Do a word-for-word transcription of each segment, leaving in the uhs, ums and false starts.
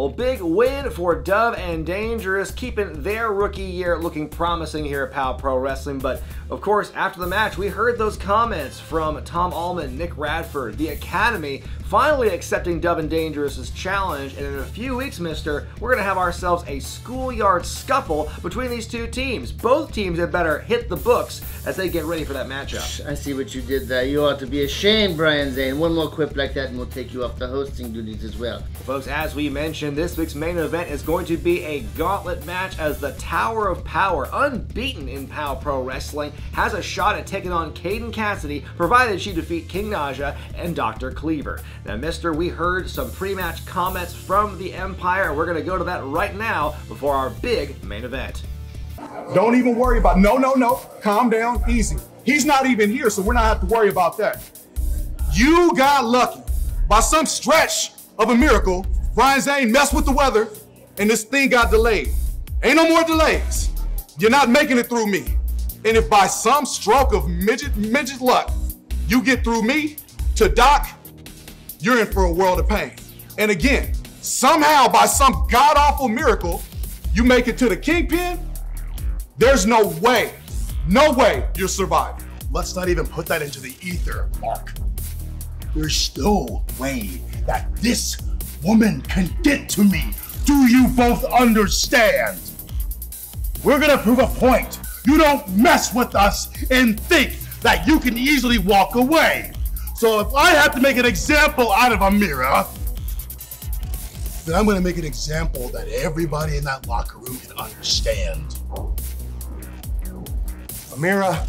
Well, big win for Dove and Dangerous, keeping their rookie year looking promising here at Pow Pro Wrestling. But of course, after the match, we heard those comments from Tom Allman, Nick Radford, the Academy, finally accepting Dove and Dangerous's challenge. And in a few weeks, mister, we're gonna have ourselves a schoolyard scuffle between these two teams. Both teams had better hit the books as they get ready for that matchup. I see what you did there. You ought to be ashamed, Brian Zane. One more quip like that and we'll take you off the hosting duties as well. Folks, as we mentioned, this week's main event is going to be a gauntlet match as the Tower of Power, unbeaten in Pow Pro Wrestling, has a shot at taking on Caden Cassidy, provided she defeat King Naja and Doctor Kliever. Now, mister, we heard some pre-match comments from the Empire, and we're going to go to that right now before our big main event. Don't even worry about it. No, no, no. Calm down. Easy. He's not even here, so we're not have to worry about that. You got lucky. By some stretch of a miracle, Brian Zane messed with the weather, and this thing got delayed. Ain't no more delays. You're not making it through me. And if by some stroke of midget, midget luck, you get through me to Doc, you're in for a world of pain. And again, somehow by some god-awful miracle, you make it to the Kingpin, there's no way, no way you're surviving. Let's not even put that into the ether, Mark. There's no way that this woman can get to me. Do you both understand? We're gonna prove a point. You don't mess with us and think that you can easily walk away. So if I have to make an example out of Amira, then I'm gonna make an example that everybody in that locker room can understand. Amira,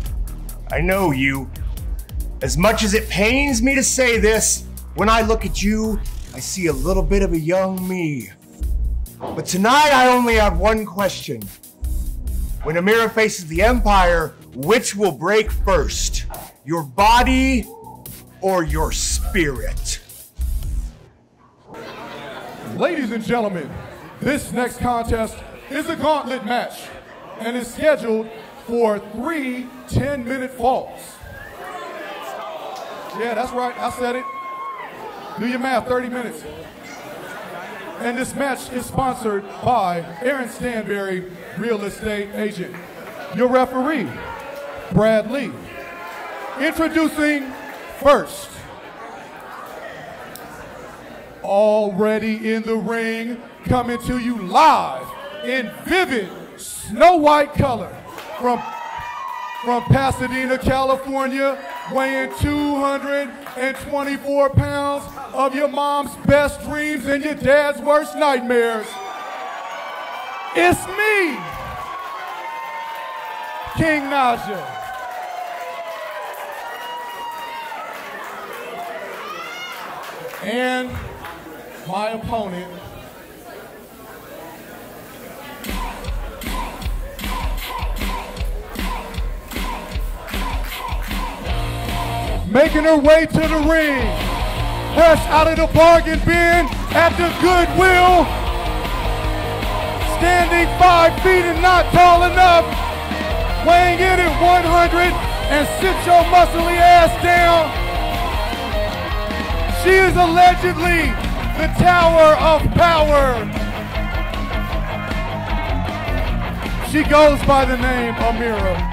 I know you. As much as it pains me to say this, when I look at you, I see a little bit of a young me. But tonight I only have one question. When Amira faces the Empire, which will break first? Your body or your spirit? Ladies and gentlemen, this next contest is a gauntlet match and is scheduled for three ten-minute falls. Yeah, that's right, I said it. Do your math, thirty minutes. And this match is sponsored by Aaron Stanberry, real estate agent. Your referee, Brad Lee. Introducing first. Already in the ring, coming to you live in vivid snow white color from, from Pasadena, California, weighing two hundred twenty-four pounds of your mom's best dreams and your dad's worst nightmares. It's me, King Naja. And my opponent, making her way to the ring, fresh out of the bargain bin at the Goodwill, standing five feet and not tall enough, weighing in at one hundred, and sit your muscly ass down. She is allegedly the Tower of Power. She goes by the name Amira.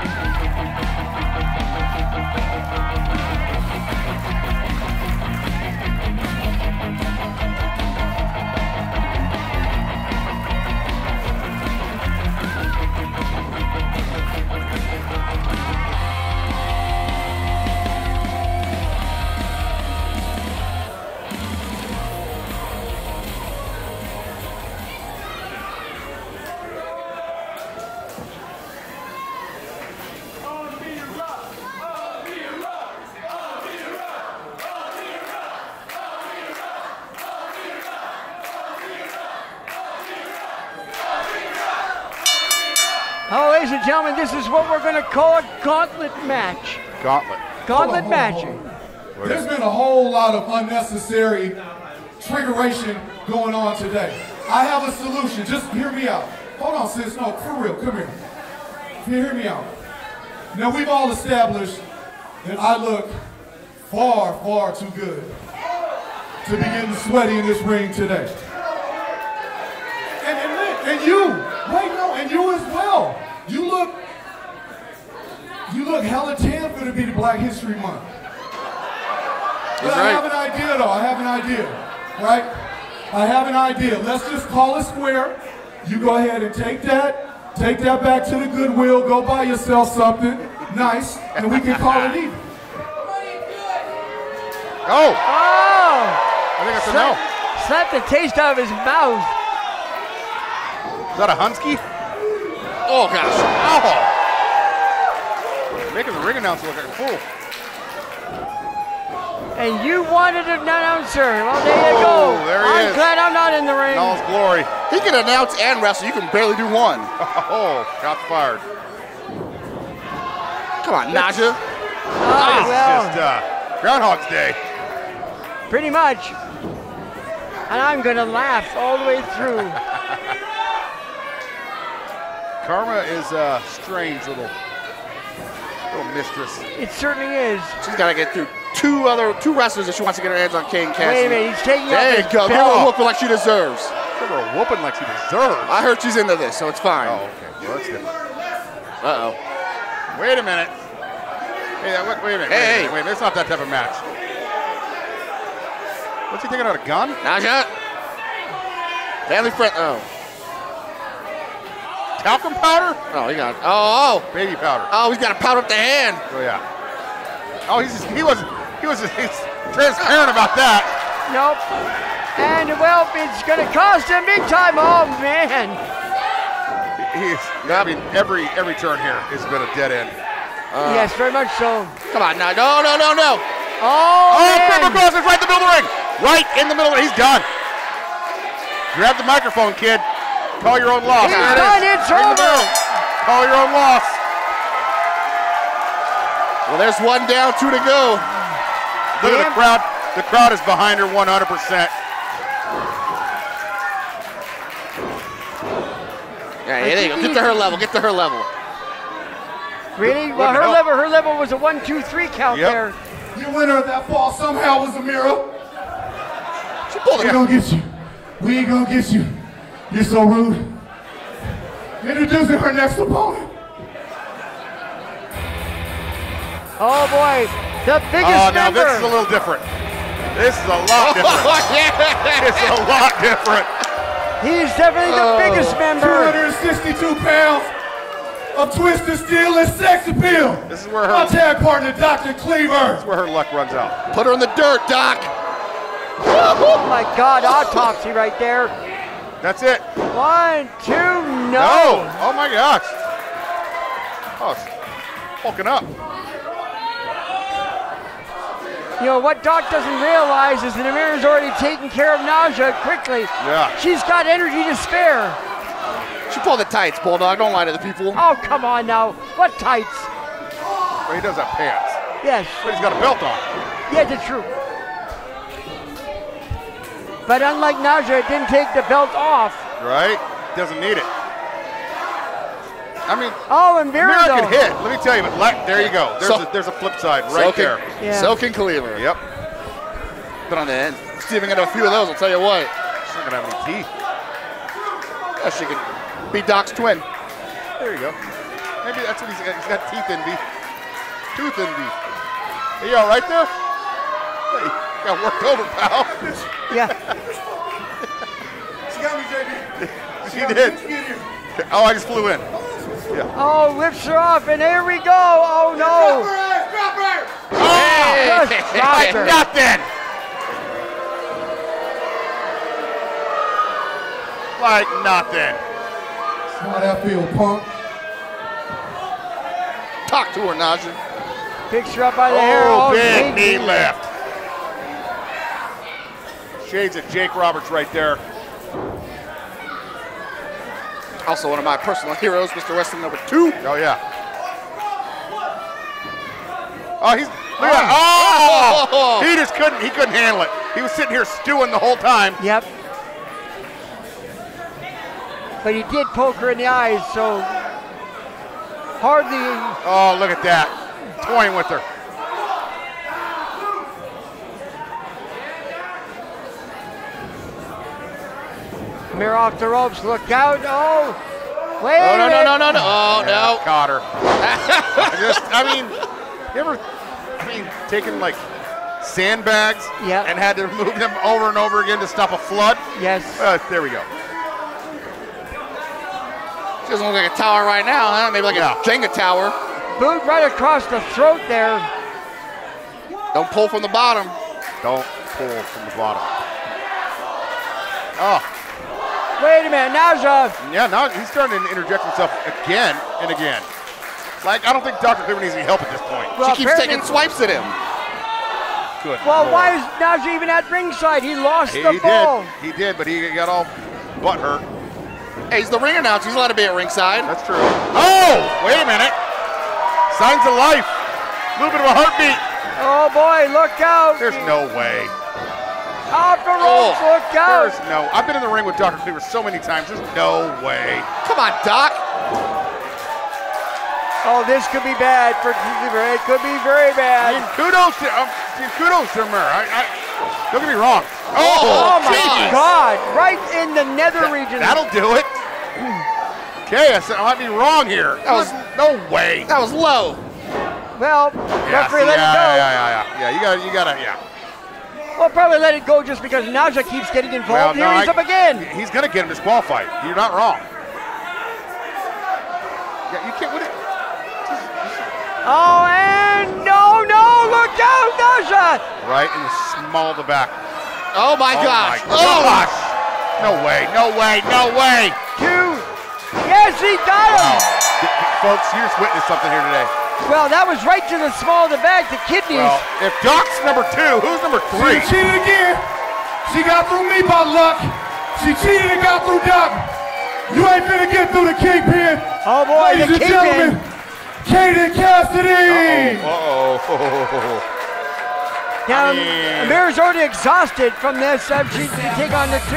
Oh, ladies and gentlemen, this is what we're going to call a gauntlet match. Gauntlet. Gauntlet on, matching. Hold on, hold on. There's been a whole lot of unnecessary triggeration going on today. I have a solution. Just hear me out. Hold on, sis. No, for real. Come here. Hear me out. Now, we've all established that I look far, far too good to be getting sweaty in this ring today. And you, right now, and you as well. You look, you look hella tan for to be the Black History Month. But I have an idea though, I have an idea, right? I have an idea. Let's just call it square. You go ahead and take that, take that back to the Goodwill, go buy yourself something nice, and we can call it even. Oh! Oh! I think that's a no. Slapped the taste out of his mouth. Is that a Hunsky? Oh gosh! Oh! Making the ring announcer look like a fool. And you wanted an announcer. Well, there you go. Oh, there he I'm is. glad I'm not in the ring. In all his glory. He can announce and wrestle. You can barely do one. Oh, got fired. Come on, Naja. Oh, well. Just uh, Groundhog's Day. Pretty much. And I'm gonna laugh all the way through. Karma is a strange little, little mistress. It certainly is. She's gotta get through two other two wrestlers that she wants to get her hands on. Caden Cassidy. Wait a minute, he's taking there off his belt. Give her a whooping like she deserves. Give her a whooping like she deserves. I heard she's into this, so it's fine. Oh, okay, well, that's good. Uh oh. Wait a minute. Hey, wait, wait a minute. Hey, wait, a minute. Wait, it's not that type of match. What's he thinking about, a gun? Naja. Family friend. Oh. Talcum powder? Oh, he got it. Oh, oh. Baby powder. Oh, he's got to powder up the hand. Oh yeah. Oh, he's just, he was he was just, he's transparent about that. Nope. And well, it's gonna cost him big time. Oh man. He's. I mean, every every turn here has been a dead end. Uh, yes, very much so. Come on now. No, no, no, no. Oh. Oh, Pepper Cross is right in the middle of the ring. Right in the middle of the ring. He's done. Grab the microphone, kid. Call your own loss. He's done. It it's over. Call your own loss. Well, there's one down, two to go. Look at the crowd. The crowd is behind her one hundred percent. Yeah, there you go. Get to her level. Get to her level. Really? Well, her level, her level was a one, two, three count yep. there. Your winner of that ball somehow was Amira. She pulled it. We ain't gonna get you. We ain't gonna get you. You're so rude. Introducing her next opponent. Oh boy, the biggest oh, now member. This is a little different. This is a lot different. Oh, yeah. It's a lot different. He's definitely oh. the biggest member. two hundred sixty-two pounds of twisted steel and sex appeal. This is where her- My tag partner, Doctor Kliever. This is where her luck runs out. Put her in the dirt, Doc. Oh my God, autopsy right there. That's it. One, two, no. No, oh my gosh. Oh, it's hulking up. You know, what Doc doesn't realize is that Amira's already taking care of Naja quickly. Yeah. She's got energy to spare. She pulled the tights, Bulldog. Don't lie to the people. Oh, come on now. What tights? Well, he does have pants. Yes. But he's got a belt on. Yeah, that's true. But unlike Naja, it didn't take the belt off. Right. Doesn't need it. I mean, oh, and Amira can hit. Let me tell you, but like, there you go. There's, so, a, there's a flip side right so can, there. Yeah. So can Kliever. Yep. But on the end, Steven got a few of those. I'll tell you what. She's not gonna have any teeth. Yeah, she can be Doc's twin. There you go. Maybe that's what he's got. He's got teeth envy. Tooth envy. Are you all right there? Hey, you got worked over, pal. Yeah. She got me, J B. She, she did. Me. Oh, I just flew in. Yeah. Oh, whips her off, and here we go. Oh, no. Drop her, drop her. Oh, hey, just drop her. Nothing. Like nothing. Smart F B O punk. Talk to her, Naja. Picks her up by the oh, hair. Oh, big knee left. Shades of Jake Roberts right there. Also one of my personal heroes, Mister Wrestling number two. Oh yeah. Oh, he's look at oh. oh. He just couldn't. He couldn't handle it. He was sitting here stewing the whole time. Yep. But he did poke her in the eyes, so hardly. Oh, look at that, toying with her. Amir off the ropes, look out, oh! Wait oh, no, no, no, no, no, oh, yeah, no. Caught her. I just, I mean, you ever, I mean, taking like sandbags yep. and had to move them over and over again to stop a flood? Yes. Uh, there we go. She doesn't look like a tower right now, huh? Maybe like no. a Jenga tower. Boot right across the throat there. Don't pull from the bottom. Don't pull from the bottom. Oh. Wait a minute, Naja. Yeah, now he's starting to interject himself again and again. Like, I don't think Doctor Kliever needs any help at this point. Well, she keeps taking swipes at him. Good well, Lord. Why is Naja even at ringside? He lost he, the he ball. Did. He did, but he got all butthurt. Hey, he's the ring announcer. He's allowed to be at ringside. That's true. Oh, wait a minute. Signs of life. A little bit of a heartbeat. Oh, boy, look out. There's no way. Off the ropes, oh, look out! There's no, I've been in the ring with Doctor Kliever so many times, there's no way. Come on, Doc. Oh, this could be bad for Kliever. It could be very bad. I mean, kudos to, um, kudos to Murr. I, I, don't get me wrong. Oh, oh my geez. God, right in the nether region. That'll do it. Okay, I said I might be wrong here. That was, no way. That was low. Well, yes, referee, yeah, let it go. Yeah, yeah, yeah, yeah, you gotta, you gotta, yeah. Well, probably let it go just because Naja keeps getting involved. Well, Here no, he's I, up again. He's going to get him disqualified. You're not wrong. Yeah, you can't win it. Oh, and no, no, look out, Naja. Right in the small of the back. Oh, my oh gosh. My oh, gosh. No way, no way, no way. Two. Yes, he got him. Wow. Folks, you just witnessed something here today. Well, that was right to the small of the bag, the kidneys. Well, if Doc's number two, who's number three? She cheated again. She got through me by luck. She cheated and got through Doc. You ain't gonna get through the Kingpin. Oh boy, ladies the Kingpin. Gentlemen, Caden Cassidy. Uh-oh. Uh-oh. Now, yeah. Amira's already exhausted from this. Um, she can take on the two.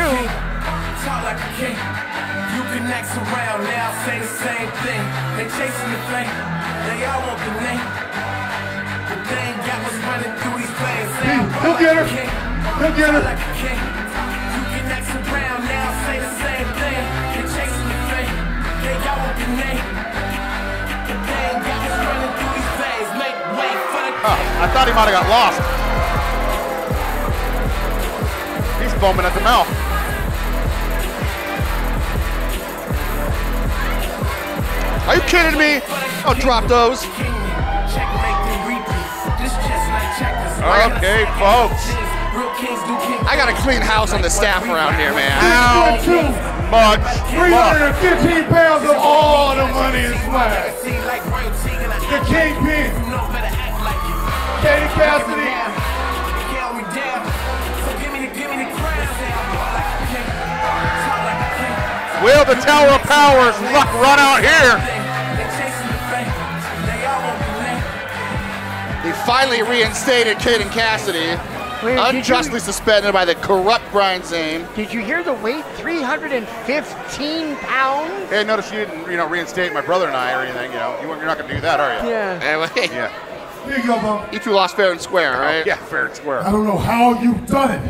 Talk like a king. You can next around now, say the same thing. They chasing the flame. They all want the name. The thing got us running through these players. He'll get her. He'll get her. You can next around now, say the same thing. They chasing the flame. They all want the name. The thing got us running through these players. Make way for the king. I thought he might have got lost. He's foaming at the mouth. Are you kidding me? I'll drop those. Okay, folks. I got a clean house on the staff around here, man. How much? three hundred fifteen pounds of all the money is left. The Kingpin. Caden Cassidy. Will the Tower of Power's luck run out here? They finally reinstated Caden Cassidy, Wait, unjustly you, suspended by the corrupt Brian Zane. Did you hear the weight? three hundred fifteen pounds? Hey, notice you didn't, you know, reinstate my brother and I or anything. You know, you're not going to do that, are you? Yeah. Anyway, yeah. Here you go, Bob. You two lost fair and square, right? Yeah, fair and square. I don't know how you've done it.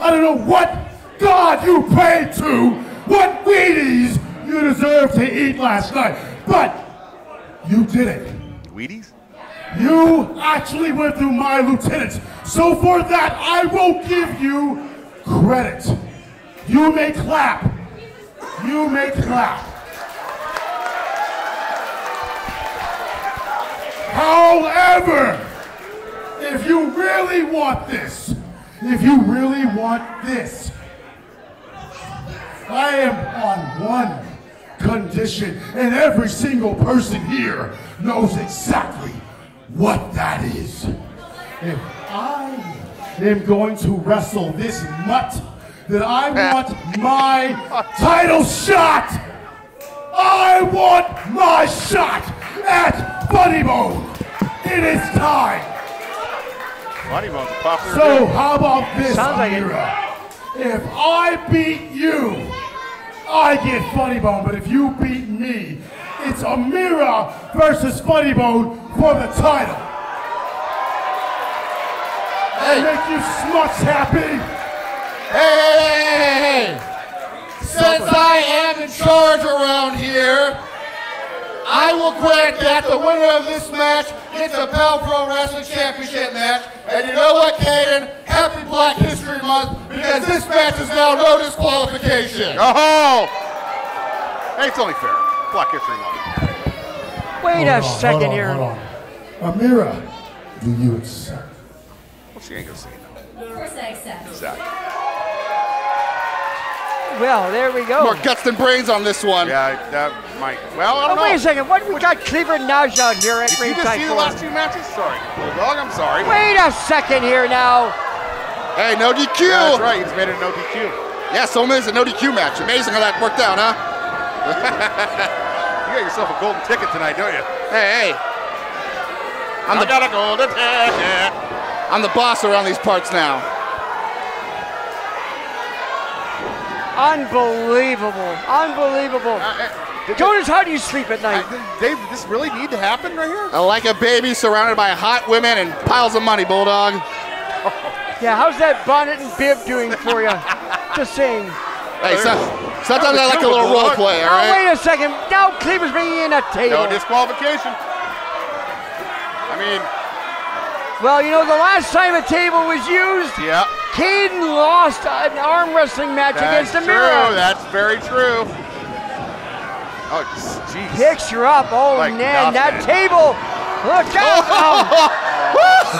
I don't know what God you prayed to. What Wheaties you deserve to eat last night, but you did it. Wheaties? You actually went through my lieutenants, so for that I will give you credit. You may clap. You may clap. However, if you really want this, if you really want this, I am on one condition, and every single person here knows exactly what that is. If I am going to wrestle this mutt, then I want my title shot. I want my shot at Funny Bone. It is time. Funny Bone's a popular So dude. How about this, Amira? If I beat you, I get Funny Bone, but if you beat me, it's Amira versus Funny Bone for the title. Hey. I'll make you smuts happy. Hey, hey, hey, hey, hey. since I am in charge around here, I will grant that the winner of this match gets a Pow Pro Wrestling Championship match. And you know what, Caden? Happy Black History Month, because this match is now no disqualification. Oh! Hey, it's only fair. Black History Month. Wait a second here. Amira, do you accept? Well, she ain't gonna say no. Of course I accept. Exactly. Well, there we go. More guts than brains on this one. Yeah, that might. Well, I don't oh, know. Wait a second. What we got? Kliever Naja here at ringside. Did you just see the last two matches? Sorry, Bulldog. I'm sorry. Wait a second here now. Hey, no D Q. Yeah, that's right. He's made it no D Q. Yeah, so it's a no D Q match. Amazing how that worked out, huh? You got yourself a golden ticket tonight, don't you? Hey, hey. I'm the, I'm the boss around these parts now. Unbelievable. Unbelievable. Uh, uh, Jonas, they, how do you sleep at night? Uh, Dave, did this really need to happen right here? Uh, like a baby surrounded by hot women and piles of money, Bulldog. Oh. Yeah, how's that bonnet and bib doing for you? Just saying. Hey, so, sometimes I like a little role play, all right? Oh, wait a second. Now Kliever's bringing in a table. No disqualification. I mean, well, you know, the last time a table was used, yeah, Caden lost an arm wrestling match that's against Amira. True. That's very true. Oh, jeez. Picture up. Oh, like man, nothing. That table. Look out.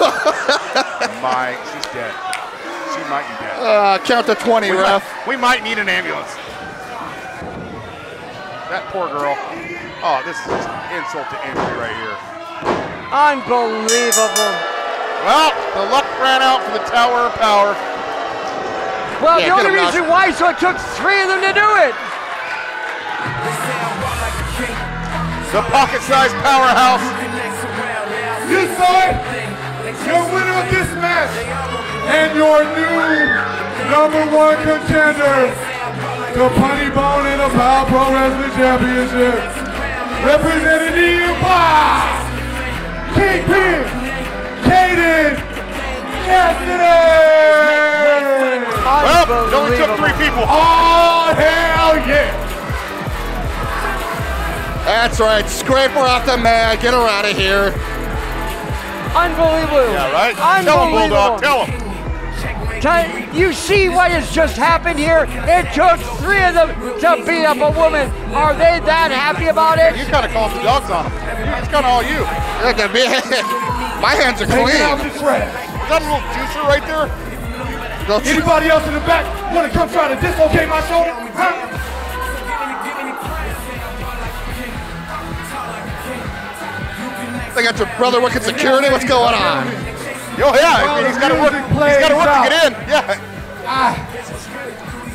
Oh. My, she's dead. She might be dead. Uh, count to twenty, we ref. Might, we might need an ambulance. That poor girl. Oh, this is just an insult to injury right here. Unbelievable. Well, the luck ran out for the Tower of Power. Well, yeah, the only reason knocked. why, so it took three of them to do it. The pocket-sized powerhouse. You saw it. Your winner of this match and your new number one contender, the Funny Bone and the Pow Pro Wrestling Championship, representing the Empire, Kingpin, Caden Cassidy! Well, it only took three people. Oh, hell yeah! That's right, scraper off the mat, get her out of here. Unbelievable. Yeah, right? Unbelievable. Tell him, Bulldog, tell him. You see what has just happened here? It took three of them to beat up a woman. Are they that happy about it? You kind of called the dogs on them. It's kind of all you. My hands are clean. Is that a little juicer right there? Anybody else in the back want to come try to dislocate my shoulder? Huh? They got your brother working security? What's going on? Yo, yeah, I mean, he's got to work. He's got to work out to get in. Yeah. Ah.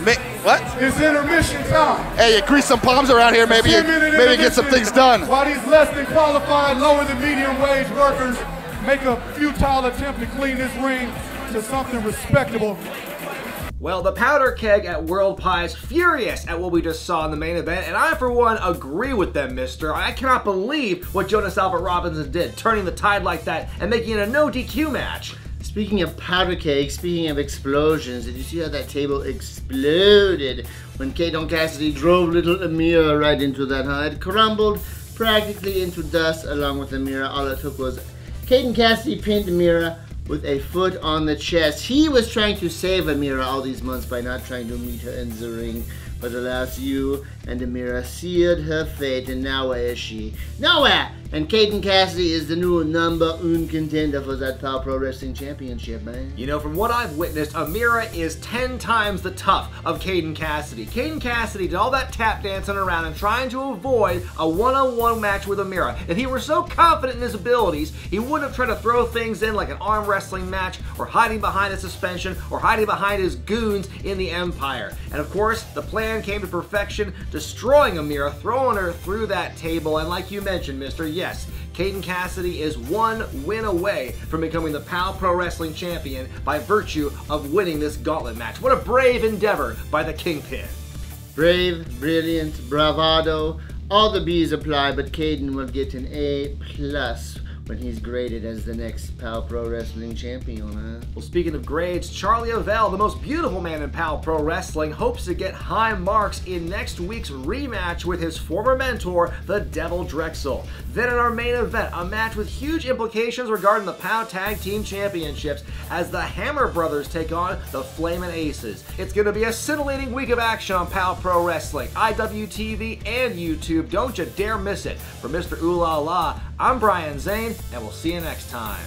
Ma what? It's intermission time. Hey, you grease some palms around here. Maybe you, maybe get some things done. While these less than qualified, lower than medium wage workers make a futile attempt to clean this ring to something respectable. Well, the powder keg at World Pie is furious at what we just saw in the main event, and I, for one, agree with them, mister. I cannot believe what Jonas Albert Robinson did, turning the tide like that and making it a no D Q match. Speaking of powder keg, speaking of explosions, did you see how that table exploded when Caden Cassidy drove little Amira right into that, huh? It crumbled practically into dust along with Amira. All it took was Caden Cassidy pinned Amira with a foot on the chest. He was trying to save Amira all these months by not trying to meet her in the ring, but alas, you and Amira sealed her fate, and now where is she? Nowhere! And Caden Cassidy is the new number one contender for that Pow Pro Wrestling Championship, man. You know, from what I've witnessed, Amira is ten times the tough of Caden Cassidy. Caden Cassidy did all that tap dancing around and trying to avoid a one-on-one match with Amira. If he were so confident in his abilities, he wouldn't have tried to throw things in like an arm wrestling match or hiding behind a suspension or hiding behind his goons in the Empire. And of course, the plan came to perfection, destroying Amira, throwing her through that table. And like you mentioned, mister, yes, Caden Cassidy is one win away from becoming the Pow Pro Wrestling Champion by virtue of winning this gauntlet match. What a brave endeavor by the Kingpin. Brave, brilliant, bravado. All the B's apply, but Caden will get an A plus when he's graded as the next Pow Pro Wrestling champion, huh? Well, speaking of grades, Charlie Avell, the most beautiful man in Pow Pro Wrestling, hopes to get high marks in next week's rematch with his former mentor, the Devil Drexel. Then in our main event, a match with huge implications regarding the Pow Tag Team Championships as the Hammer Brothers take on the Flamin' Aces. It's gonna be a scintillating week of action on Pow Pro Wrestling, I W T V, and YouTube. Don't you dare miss it. For Mister Ooh La La, I'm Brian Zane, and we'll see you next time.